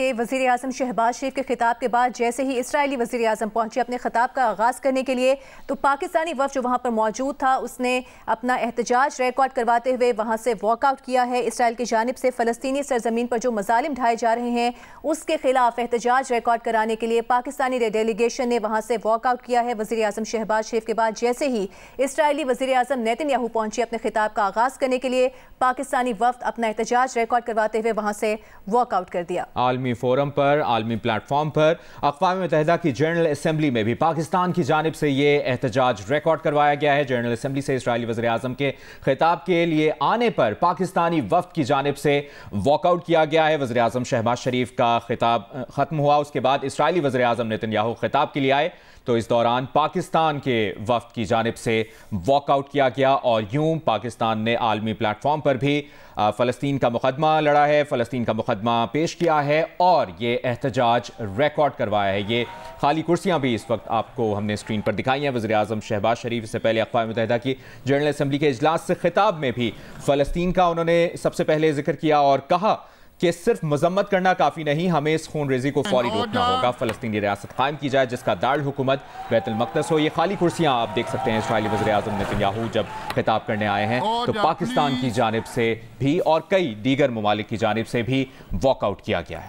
के वज़ीर-ए-आज़म शहबाज़ शरीफ के खिताब के बाद जैसे ही इसराइली वज़ीर-ए-आज़म पहुंचे अपने खिताब का आगाज़ करने के लिए, तो पाकिस्तानी वफ़द जो वहां पर मौजूद था उसने अपना एहतजाज रिकॉर्ड करवाते हुए वहां से वॉकआउट किया है। इसराइल की जानिब से फ़लस्तीनी सरजमीन पर जो मज़ालिम ढाए जा रहे हैं उसके खिलाफ एहतजाज रिकॉर्ड कराने के लिए पाकिस्तानी डेलीगेशन ने वहाँ से वॉकआउट किया है। वज़ीर-ए-आज़म शहबाज़ शरीफ के बाद जैसे ही इसराइली वज़ीर-ए-आज़म नेतन्याहू पहुंचे अपने खिताब का आगाज़ करने के लिए, पाकिस्तानी वफ़द अपना एहतजाज रिकॉर्ड करवाते हुए वहाँ से वॉकआउट कर दिया। आलमी फोरम पर, आलमी प्लेटफॉर्म पर, अक़वाम मुत्तहिदा की जनरल असेंबली में भी पाकिस्तान की जानिब से ये एहतजाज रिकॉर्ड करवाया गया है। जनरल असेंबली से इसराइली वज़ीर-ए-आज़म के खिताब के लिए आने पर पाकिस्तानी वफ़द की जानिब से वॉकआउट किया गया है। वज़ीर-ए-आज़म शहबाज़ शरीफ का खिताब ख़त्म हुआ, उसके बाद इसराइली वज़ीर-ए-आज़म नेतन्याहू खिताब के लिए आए, तो इस दौरान पाकिस्तान के वफ़द की जानिब से वॉकआउट किया गया और यूं पाकिस्तान ने आलमी प्लेटफॉर्म पर भी फ़लस्तीन का मुकदमा लड़ा है, फ़लस्तीन का मुकदमा पेश किया है और ये एहतजाज रिकॉर्ड करवाया है। ये खाली कुर्सियां भी इस वक्त आपको हमने स्क्रीन पर दिखाई हैं। वज़ीर-ए-आज़म शहबाज़ शरीफ से पहले अक़वाम मुत्तहिदा की जनरल असेंबली के इजलास से ख़िताब में भी फ़लस्तीन का उन्होंने सबसे पहले जिक्र किया और कहा कि सिर्फ मजम्मत करना काफ़ी नहीं, हमें इस खून रेजी को फौरी रोकना होगा। फ़लस्तीनी रियासत कायम की जाए जिसका दारुल हुकूमत बैतुल मक़दस हो। ये खाली कुर्सियाँ आप देख सकते हैं। इसराइली वज़ीर-ए-आज़म नेतन्याहू जब खिताब करने आए हैं तो पाकिस्तान की जानिब से भी और कई दीगर ममालिक की जानिब से भी वॉकआउट किया गया है।